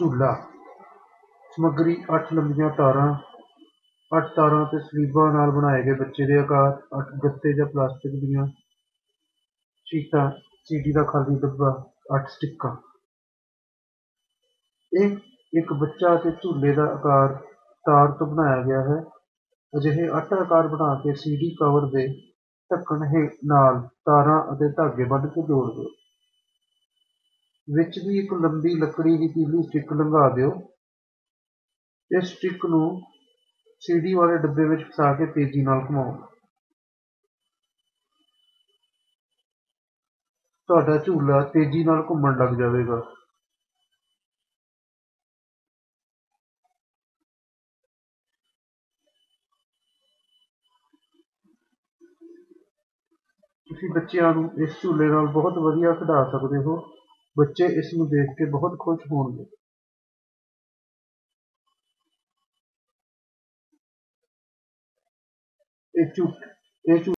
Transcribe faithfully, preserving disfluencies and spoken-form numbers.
झूला ਸਮੱਗਰੀ अठ लंबिया तारा अठ तारा तो सलीबा बनाए गए बच्चे के आकार अठ गत्ते या प्लास्टिक दीयां शीटा सीडी का खाली डब्बा अठ स्टिका एक बच्चा झूले का आकार तार तो बनाया गया है। अजिहे अठ आकार बना के सीडी कवर के ढक्कन नाल तारा और धागे बन के जोड़ दो। विच भी एक लंबी लकड़ी की पीली स्टिक लंघा दो। इस स्टिक नू सीडी वाले डब्बे में फसा के तेजी नाल घुमाओ। तुहाडा झूला तेजी नाल घूमण लग जाएगा। तुसीं बच्चिआं नू इस झूले नाल बहुत वधिया खिडा सकदे हो। बच्चे इस नू देख के बहुत खुश होणगे। एक चूट एक चूट